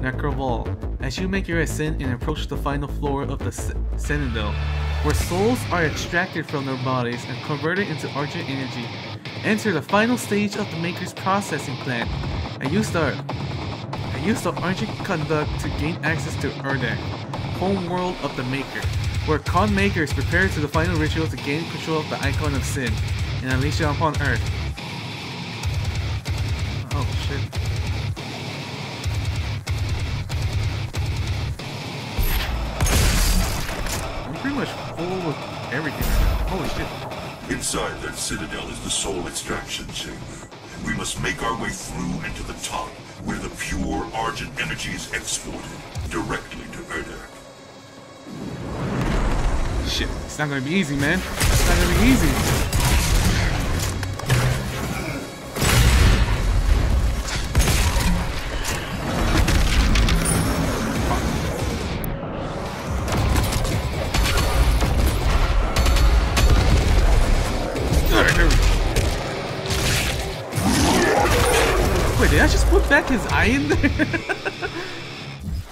Necrovol. As you make your ascent and approach the final floor of the Citadel, where souls are extracted from their bodies and converted into Argent energy, enter the final stage of the Maker's processing plant, and use the Argent Conduct to gain access to Urdak, homeworld of the Maker, where Khan Maker is prepared to the final ritual to gain control of the Icon of Sin and unleash it upon Earth. Oh shit. I'm pretty much full with everything right now. Holy shit. Inside that citadel is the soul extraction chamber. We must make our way through and to the top, where the pure Argent energy is exported directly to Urdak. Shit, it's not gonna be easy, man. It's not gonna be easy. Wait, did I just put back his eye in there?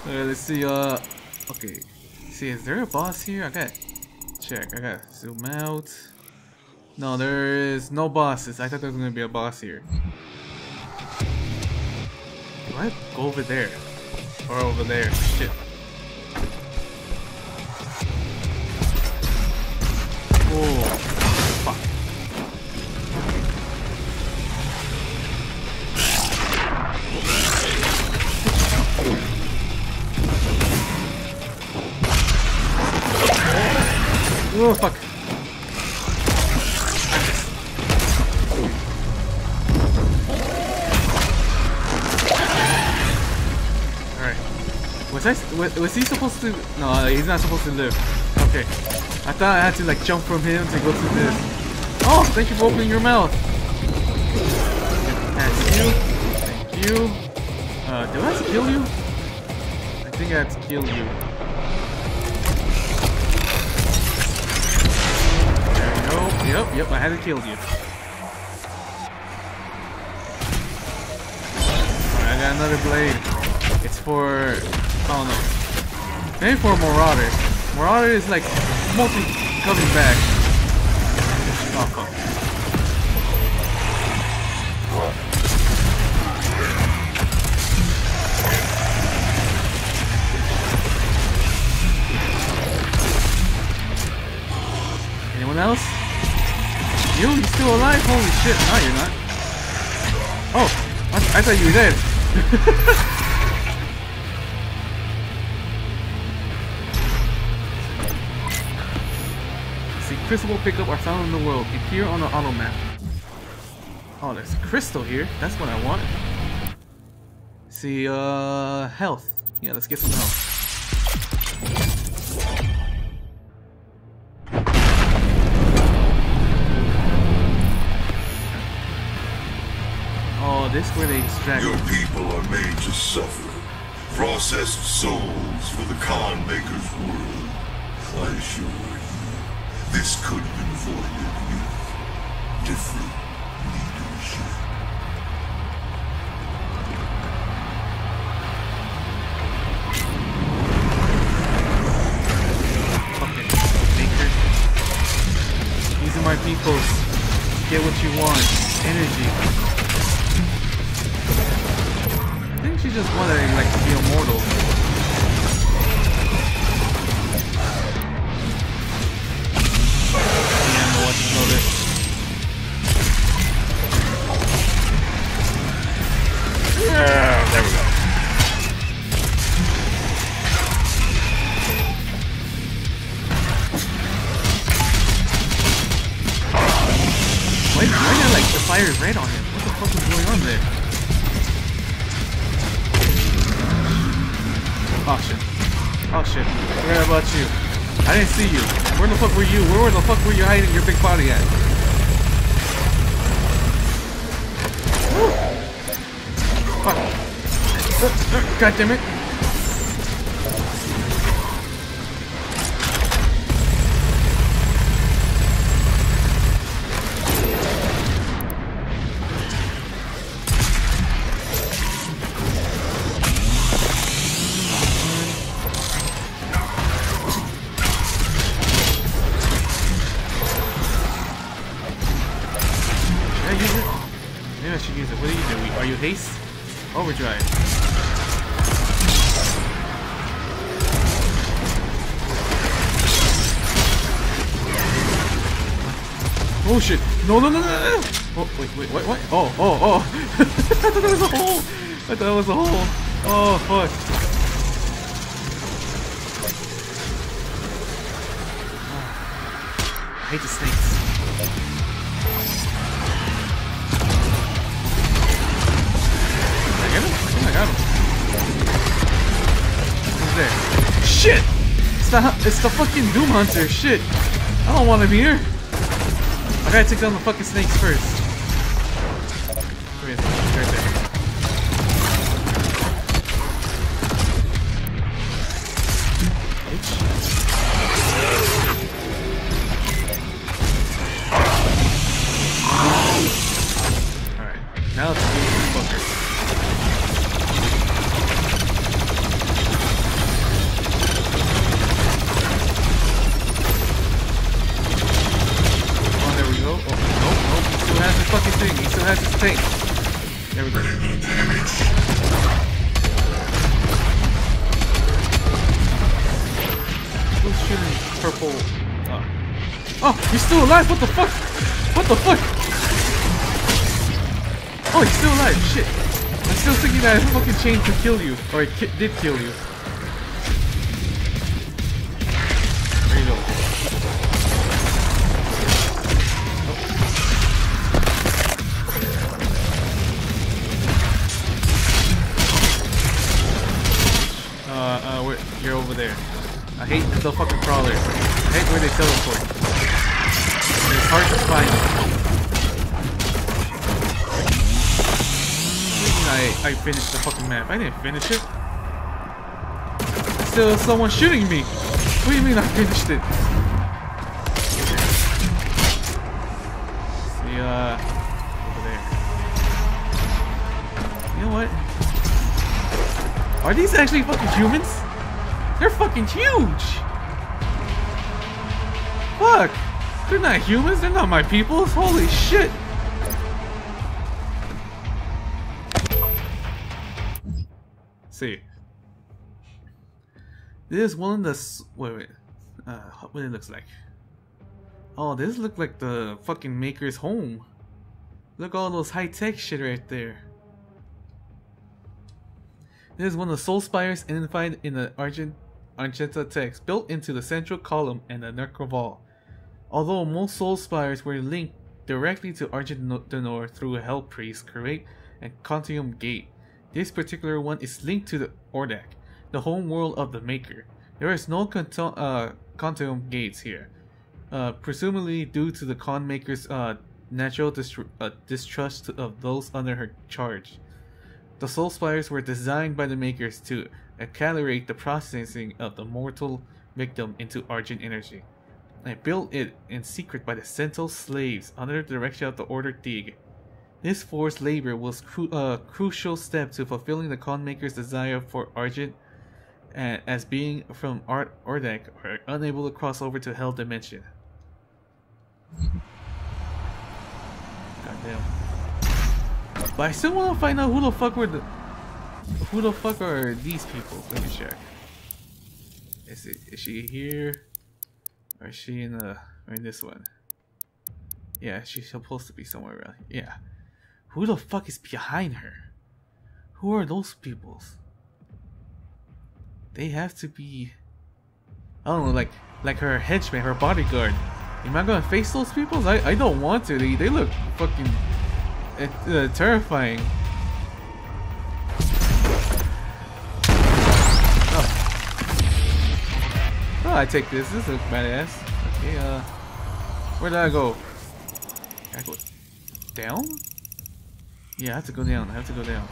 Alright, let's see, okay. See, is there a boss here? I gotta check, I gotta zoom out. No, there is no bosses. I thought there was gonna be a boss here. Do I go over there? Or over there? Shit. Oh. Oh fuck. Alright. Was he supposed to? No, he's not supposed to live. Okay. I thought I had to like jump from him to go to this. Oh, thank you for opening your mouth. That's you. Thank you. Do I have to kill you? I think I have to kill you. Yep, I had to kill you. Alright, I got another blade. It's for... I don't know. Maybe for Marauder. Marauder is like mostly coming back. Oh, fuck. Anyone else? Yo, you still alive? Holy shit, no you're not. Oh, I thought you were dead. See, crystal pickup are found in the world, appear on the auto map. Oh, there's crystal here, that's what I want. See, health. Yeah, let's get some health. This where they extract. Your people are made to suffer. Processed souls for the Khan Maker's world. I assure you, this could have been avoided with different leadership. Fucking Maker. These are my peoples. Get what you want. Energy. She just wanted like to be immortal. Damn, the watch is loaded. Yeah, there we go. Why did I like the fire is right on him? What the fuck is going on there? Oh shit. Oh shit. I forgot about you. I didn't see you. Where the fuck were you? Where the fuck were you hiding your big body at? Woo. Fuck. God damn it. you doing? Are you haste? Overdrive. Oh shit! No, no, no, no! Oh, wait, what? Oh, oh, oh! I thought that was a hole! I thought that was a hole! Oh, fuck! I hate the snakes. Did I get him? I think I got him. Who's there? Shit! It's the fucking Doom Hunter, shit! I don't want him here! I gotta take down the fucking snakes first. Come here, right there. Now let's do this fucker. Oh, there we go. Oh, nope. He still has his fucking thing. He still has his tank. There we go. Still shooting purple. Oh, he's still alive. What the fuck? What the fuck? Oh, he's still alive! Shit! I'm still thinking that his fucking chain could kill you. Or it did kill you. There you go. Oh. You're over there. I hate the fucking crawlers. I hate where they teleport. It's hard to find. I finished the fucking map. I didn't finish it. Still someone shooting me. What do you mean I finished it? See, over there. You know what? Are these actually fucking humans? They're fucking huge! Fuck! They're not humans, they're not my people. Holy shit! See, this is one of the what it looks like. Oh, this look like the fucking maker's home. Look all those high tech shit right there. This is one of the soul spires identified in the Argenta text, built into the central column and the Necrovol. Although most soul spires were linked directly to Argent D'Nur through Hell Priest, Krayt, and Kantium gate. This particular one is linked to the Urdak, the home world of the Maker. There is no Kantium gates here, presumably due to the Khan Maker's natural distrust of those under her charge. The Soul Spires were designed by the Makers to accelerate the processing of the mortal victim into Argent energy. They built it in secret by the Sentos slaves under the direction of the Order Thig. This forced labor was a crucial step to fulfilling the Cauldmaker's desire for Argent, as being from Urdak are unable to cross over to Hell Dimension. Goddamn. But I still want to find out who the fuck are these people? Let me check. Is she here? Or is she in this one? Yeah, she's supposed to be somewhere around here. Yeah. Who the fuck is behind her? Who are those peoples? They have to be... I don't know, like her henchman, her bodyguard. Am I gonna face those peoples? I don't want to. They look fucking terrifying. Oh. Oh, I take this. This looks badass. Okay, where did I go? I go down? Yeah, I have to go down. I have to go down.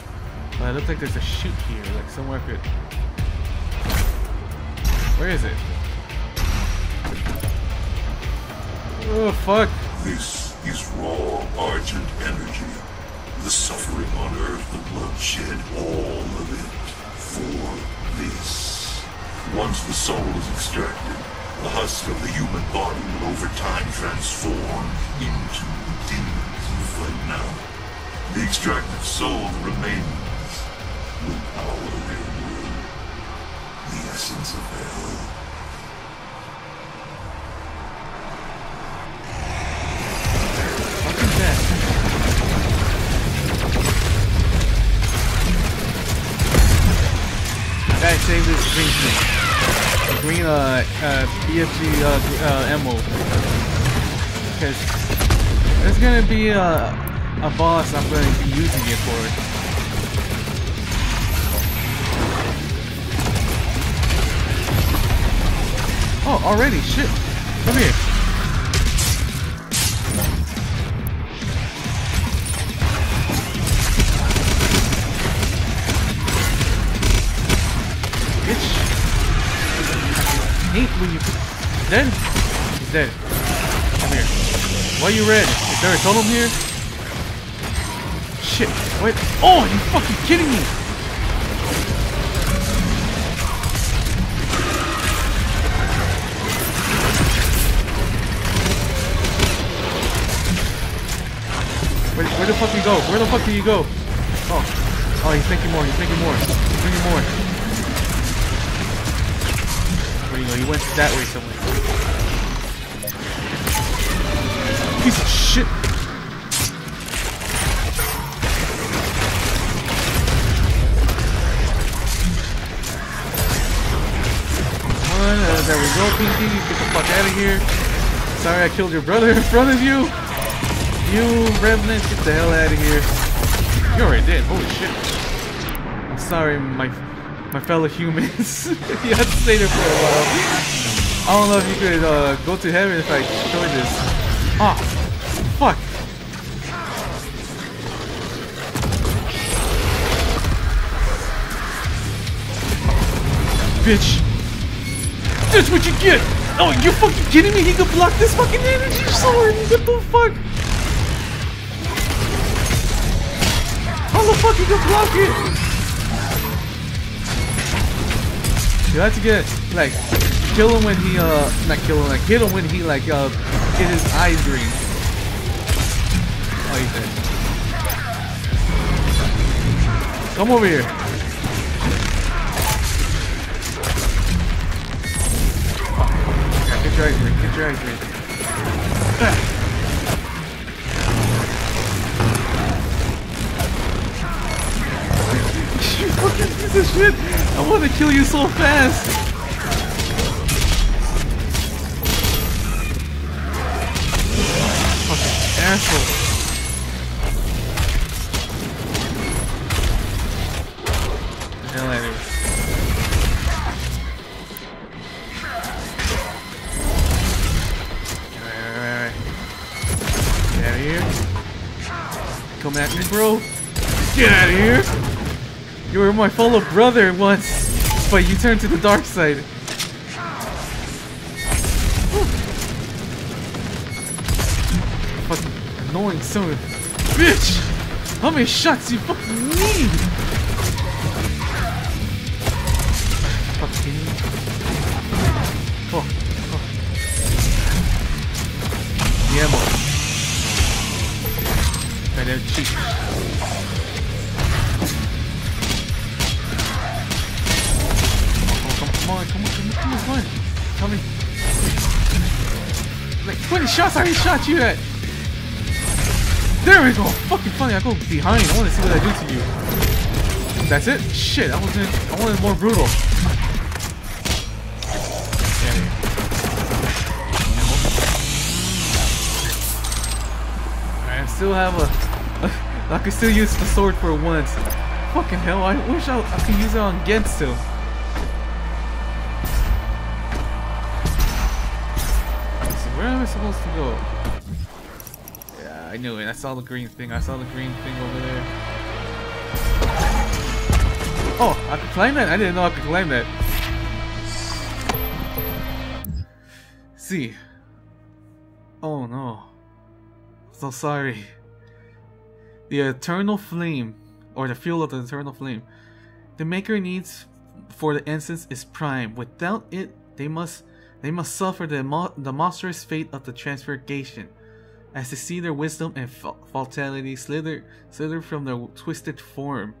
But it looks like there's a chute here, like somewhere I could. Where is it? Oh fuck! This is raw Argent energy. The suffering on Earth, the bloodshed, all of it for this. Once the soul is extracted, the husk of the human body will over time transform into demons you fight now. The extractive soul remaining will power their will, the essence of hell. Save this green thing. The green BFG emerald. Because there's gonna be a boss I'm gonna be using it for. Oh, already? Shit. Come here. When you dead? He's dead. Come here. Why you red? Is there a totem here? Shit. Wait. Oh, you fucking kidding me? Where the fuck do you go? Where the fuck do you go? Oh. Oh, he's thinking more. He's thinking more. He's thinking more. He went that way somewhere. Piece of shit. Come on, there we go, Pinky. Get the fuck out of here. Sorry I killed your brother in front of you. You Revenant, get the hell out of here. You already did. Holy shit. I'm sorry, my fellow humans. You have to stay there for a while. I don't know if you could go to heaven if I destroy this. Ah, fuck. Bitch. That's what you get. Oh, you fucking kidding me? He could block this fucking energy sword. What the fuck? How the fuck you could block it? You have to get, like, kill him when he, not kill him, like, hit him when he, like, get his eyes green. Oh, he's dead. Come over here. Get your eyes green, get your eyes green. You fucking piece of shit! I want to kill you so fast! Fucking asshole! The hell out of here. Get out of here. Come at me, bro! Get out of here! You were my fellow brother once, but you turned to the dark side. Fucking annoying son of a bitch! How many shots you fucking need? Fucking. Fuck. Fuck. Yeah, boy. I don't cheat. Come on. Tell me. Like, 20 shots I already shot you at. There we go. Fucking funny. I go behind. I want to see what I do to you. That's it? Shit. I wanted more brutal. Alright, I still have a... I can still use the sword for once. Fucking hell. I wish I could use it on Gent still. Where am I supposed to go? Yeah, I knew it. I saw the green thing. I saw the green thing over there. Oh, I could climb that? I didn't know I could climb that. See. Oh no. So sorry. The eternal flame, or the fuel of the eternal flame. The maker needs for the incense is prime. Without it, they must suffer the monstrous fate of the transfiguration. As they see their wisdom and fatality slither from their twisted form.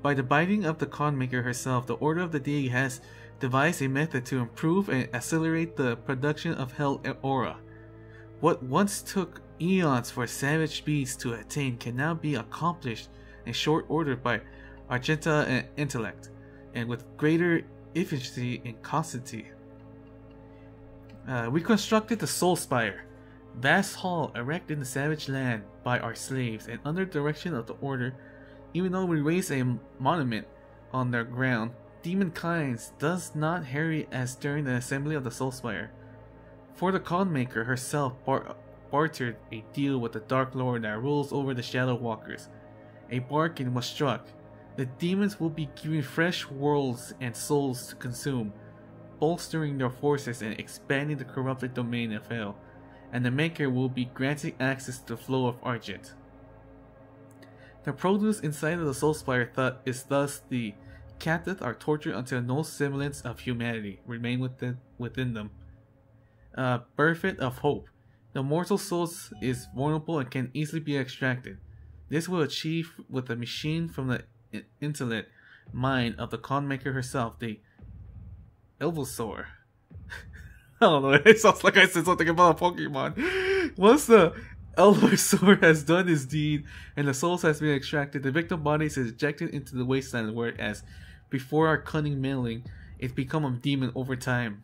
By the binding of the Khanmaker herself, the Order of the Thig has devised a method to improve and accelerate the production of Hell Aura. What once took eons for savage beasts to attain can now be accomplished in short order by Argenta and Intellect, and with greater efficiency and constancy. We constructed the Soul Spire, vast hall erected in the savage land by our slaves and under direction of the Order. Even though we raise a monument on their ground, demon kinds does not harry as during the assembly of the Soul Spire. For the Cauldmaker herself bartered a deal with the Dark Lord that rules over the Shadow Walkers. A bargain was struck. The demons will be given fresh worlds and souls to consume, bolstering their forces and expanding the corrupted domain of Hell, and the Maker will be granted access to the flow of Argent. The produce inside of the Soul Spire is thus the captive are tortured until no semblance of humanity remain within them. Buffet of Hope. The mortal soul is vulnerable and can easily be extracted. This will achieve with the machine from the intellect mind of the Khanmaker herself, the Elvosaur. I don't know, it sounds like I said something about a Pokemon. Once the Elvosaur has done his deed and the souls has been extracted, the victim body is ejected into the wasteland, whereas before our cunning mailing, it's become a demon over time.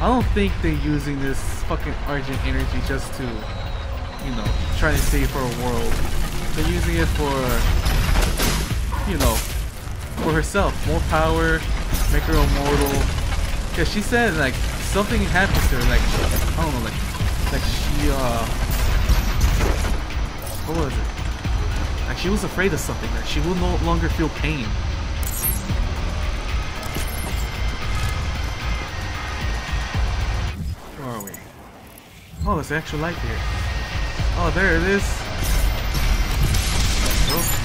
I don't think they're using this fucking Argent energy just to, you know, try to save her world. They're using it for, you know, for herself. More power, make her immortal. Cause she said like something happens to her, like I don't know, like she what was it? Like she was afraid of something, like she will no longer feel pain. Where are we? Oh, there's extra light here. Oh, there it is. Oh.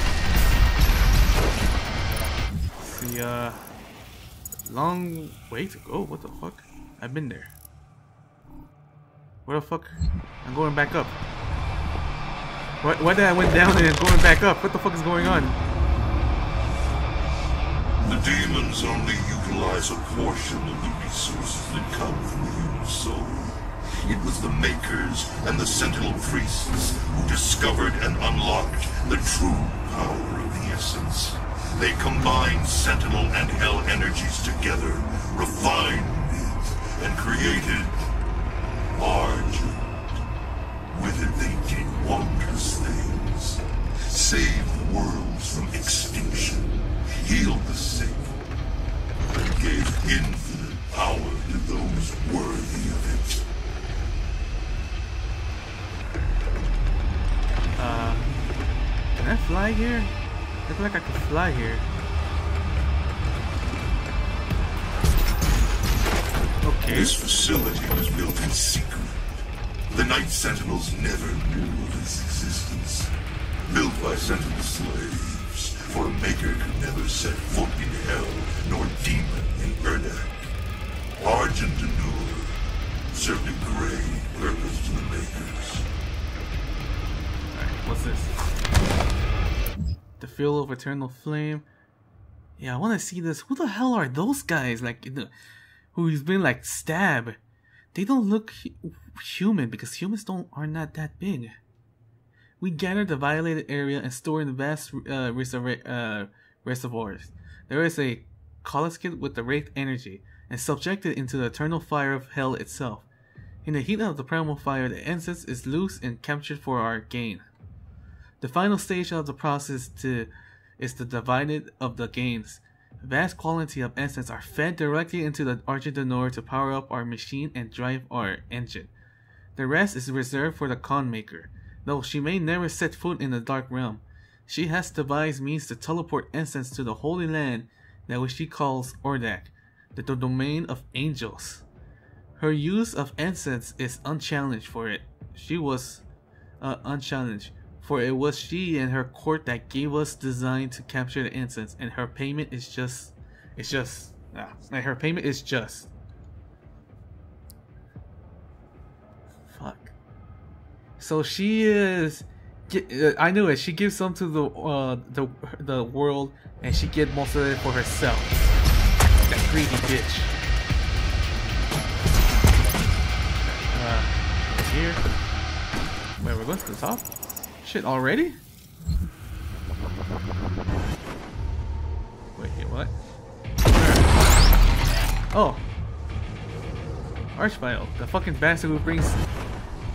See, long way to go. What the fuck? I've been there. Where the fuck? I'm going back up. Why did I went down and going back up? What the fuck is going on? The demons only utilize a portion of the resources that come from the human soul. It was the Makers and the Sentinel Priests who discovered and unlocked the true power of the essence. They combined Sentinel and Hell energies together, refined it, and created Argent. With it they did wondrous things. Saved worlds from extinction, healed the sick, and gave infinite power to those worthy of it. Can I fly here? I feel like I can fly here. Okay. This facility was built in secret. The Night Sentinels never knew of its existence. Built by Sentinel slaves, for a Maker could never set foot in Hell, nor demon in Urdak. Argent D'Nur served a grave purpose to the Makers. What's this? The Field of Eternal Flame. Yeah, I want to see this. Who the hell are those guys? Like, who's been like stabbed? They don't look human because humans are not that big. We gathered the violated area and stored in the vast reservoirs. There is a Coluscan with the Wraith energy and subjected into the eternal fire of Hell itself. In the heat of the primal fire, the incense is loose and captured for our gain. The final stage of the process is the divided of the gains. Vast quantity of essence are fed directly into the Argent D'Nur to power up our machine and drive our engine. The rest is reserved for the Khanmaker. Though she may never set foot in the Dark Realm, she has devised means to teleport essence to the Holy Land that which she calls Urdak, the domain of angels. Her use of essence is unchallenged for it. For it was she and her court that gave us design to capture the incense, and her payment is just Yeah, like her payment is just. Fuck. So she is. I knew it. She gives some to the world, and she gets most of it for herself. That greedy bitch. Here. Wait, we're going to the top? Shit, already? Wait, what? Oh, Archfiel, the fucking bastard who brings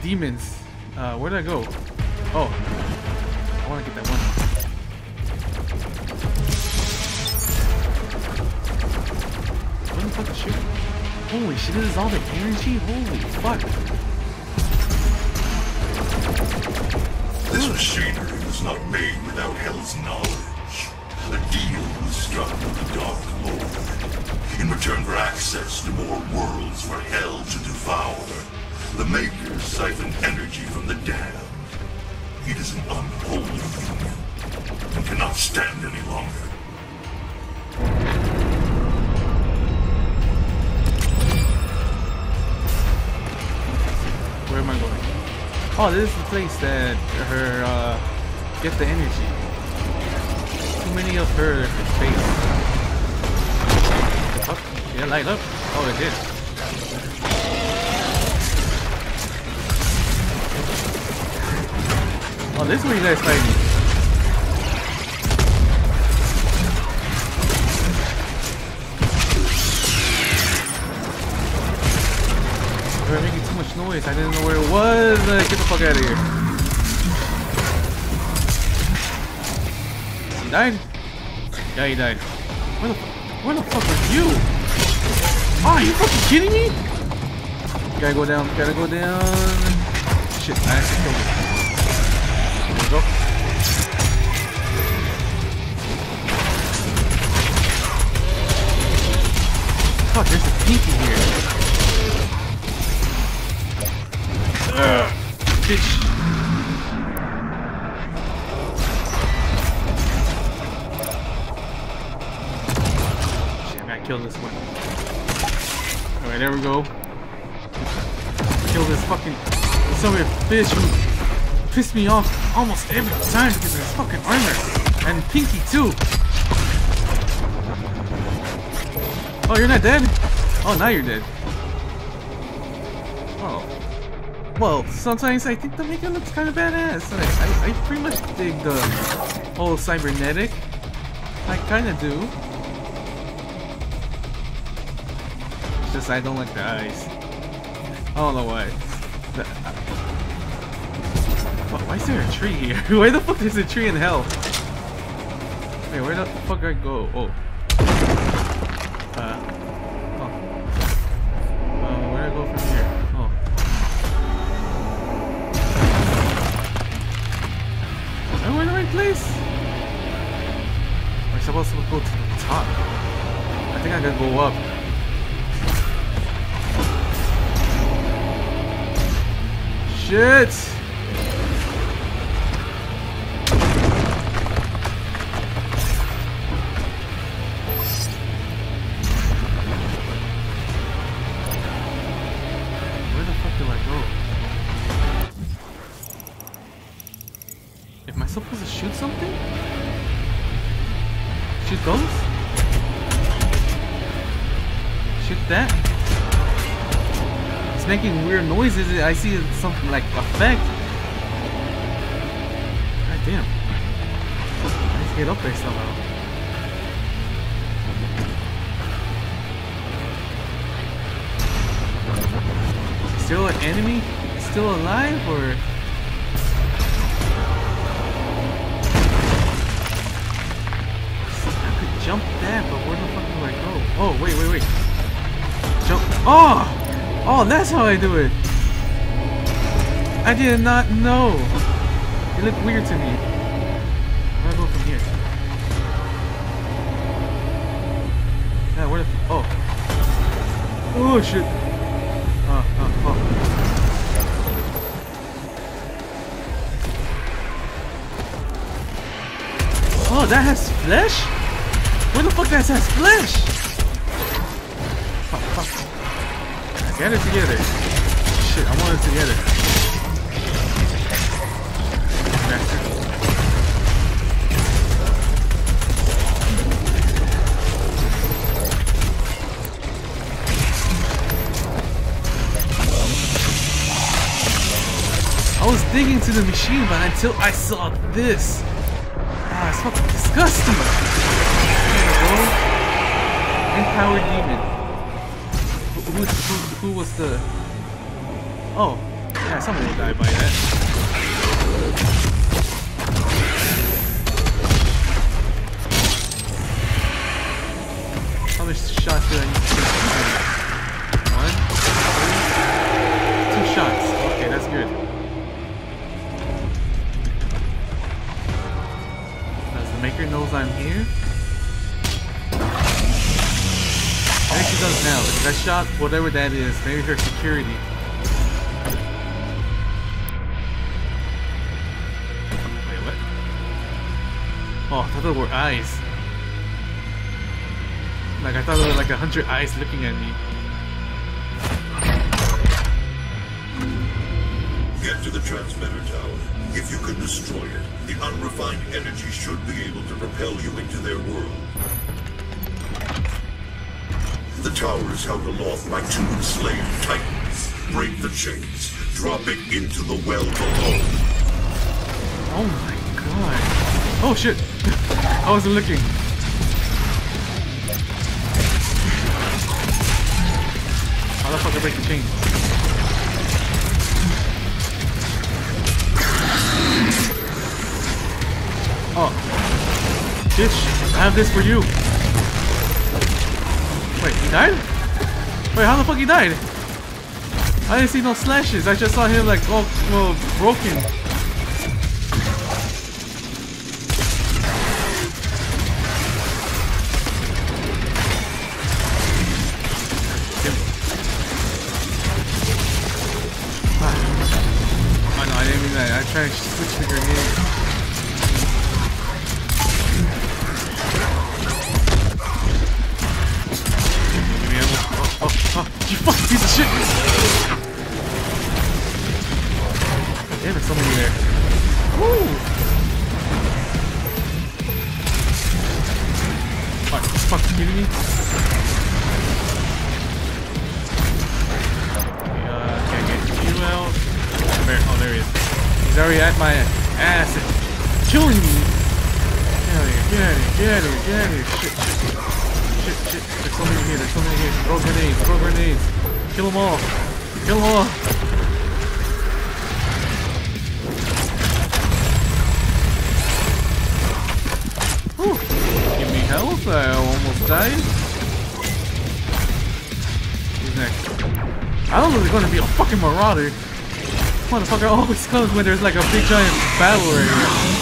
demons. Where did I go? Oh, I want to get that one. What the fuck is she? Holy shit, this is all the energy? Holy fuck. This machinery was not made without Hell's knowledge. A deal was struck with the Dark Lord. In return for access to more worlds for Hell to devour, the Makers siphon energy from the damned. It is an unholy union, and cannot stand any longer. Where am I going? Oh, this is the place that her, get the energy. Too many of her face. Yeah, light up. Oh, it did. Oh, this is where you guys fight me. We're making too much noise. I didn't know where it was. Get the fuck out of here. He died? Yeah, he died. Where the fuck are you? Oh, you fucking kidding me? Gotta go down, gotta go down. Shit, I actually killed him. There we go. Fuck, there's a Pinky here. Bitch. Shit, I gotta kill this one. Alright, there we go. Kill this fucking son of a bitch who pissed me off almost every time because of his fucking armor. And Pinky too. Oh, you're not dead? Oh, now you're dead. Oh. Well, sometimes I think the makeup looks kind of badass. Like, I pretty much dig the whole cybernetic. I kind of do. Just I don't like the eyes. I don't know why. Why is there a tree here? Why the fuck is a tree in hell? Wait, where the fuck did I go? Oh. Where do I go from here? Oh. Am I in the right place? Am I supposed to go to the top? I think I gotta go up. Shit! Where the fuck do I go? Am I supposed to shoot something? Shoot those? Shoot that? Making weird noises. I see something like effect. God damn. Let's get up there somehow. Still an enemy? Still alive or? I could jump that, but where the fuck do I go? Oh wait. Jump. Oh! Oh, that's how I do it. I did not know. It looked weird to me. Where do I go from here? Yeah, where the f- oh. Oh shit. Oh, that has flesh? Where the fuck that has flesh? Fuck. Get it together. Shit, I want it together. I was digging to the machine, but until I saw this. Ah, it's fucking disgusting. Empowered demon. Who was the... Oh, yeah, someone will die by that. How many shots did I need to take? One, two shots. Okay, that's good. Does the Maker knows I'm here? Maybe she does now. If I shot whatever that is, maybe her security. Wait, what? Oh, I thought there were eyes. Like, I thought there were like 100 eyes looking at me. Get to the transmitter tower. If you could destroy it, the unrefined energy should be able to propel you into their world. The tower is held aloft by two enslaved titans. Break the chains. Drop it into the well below. Oh my god. Oh shit. I wasn't looking. How the fuck I break the chains? Oh. Bitch, I have this for you. Wait, he died? Wait, how the fuck he died? I didn't see no slashes, I just saw him like, oh, well, broken. Ah. Oh no, I didn't mean that, I tried to switch the grenade. You fucking piece of shit! God damn, there's somebody there. Woo! Fuck, fuck, you kidding me? Okay, can't get you out. Oh, there he is. He's already at my ass and killing me! Get out of here, shit. Shit, there's so many here. Throw grenades. Kill them all. Whew. Give me health, I almost died. Who's next? I don't know if there's gonna be a fucking Marauder. Motherfucker always comes when there's like a big giant battle right here.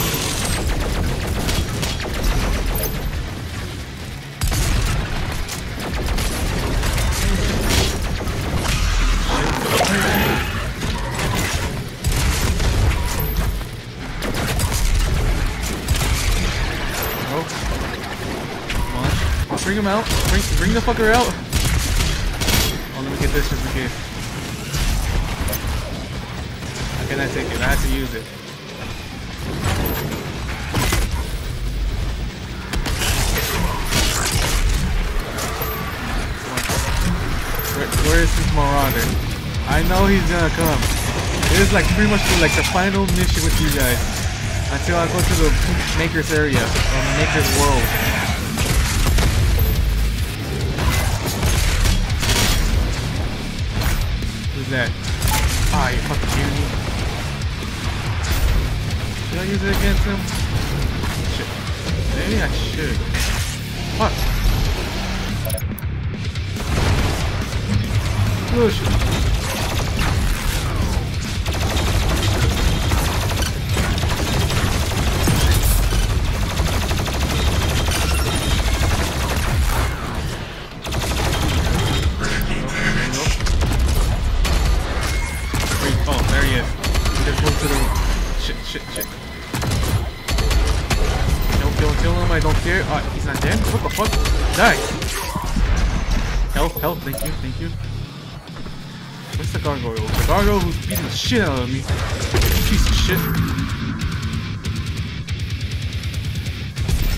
Bring him out. Bring the fucker out. Oh, let me get this just in case. How can I take it? I have to use it. Where is this Marauder? I know he's gonna come. It is like pretty much like the final mission with you guys. Until I go to the Maker's area. Or Maker's world. That. Ah, you fucking kidding me? Should I use it against him? Shit. Maybe I should. Fuck. Oh Shit. Don't kill him, I don't care. He's not dead? What the fuck? Die! Help, help, thank you, thank you. Where's the gargoyle? The gargoyle who's beating the shit out of me. Piece of shit.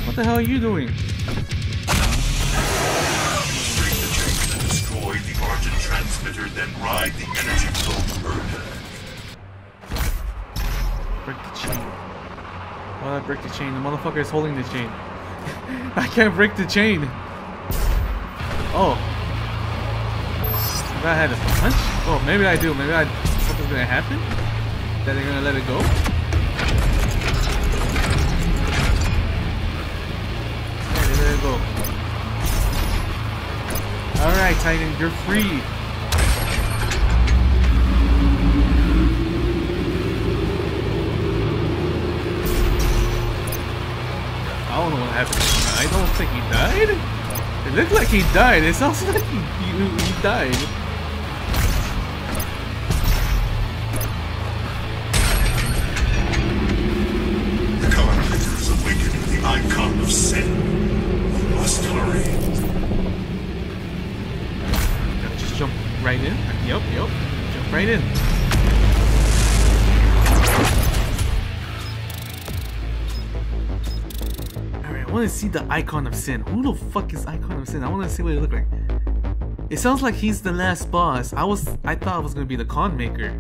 What the hell are you doing? Break the chain that destroyed the Argent Transmitter, then ride the energy flow to Urdak. Break the chain. Why did I break the chain? The motherfucker is holding the chain. I can't break the chain. Oh. I had a punch? Oh, maybe I do. Maybe I... Something's gonna happen? That they're gonna let it go? Yeah, they let it go. Alright, Titan, you're free. I don't know what happened. I don't think he died? It looked like he died. It sounds like he died. The Coluscan has awakened the icon of sin. We must hurry. Just jump right in. Yep, yep. Jump right in. I want to see the icon of sin. Who the fuck is icon of sin? I want to see what he look like. It sounds like he's the last boss. I thought it was gonna be the Khan Maker.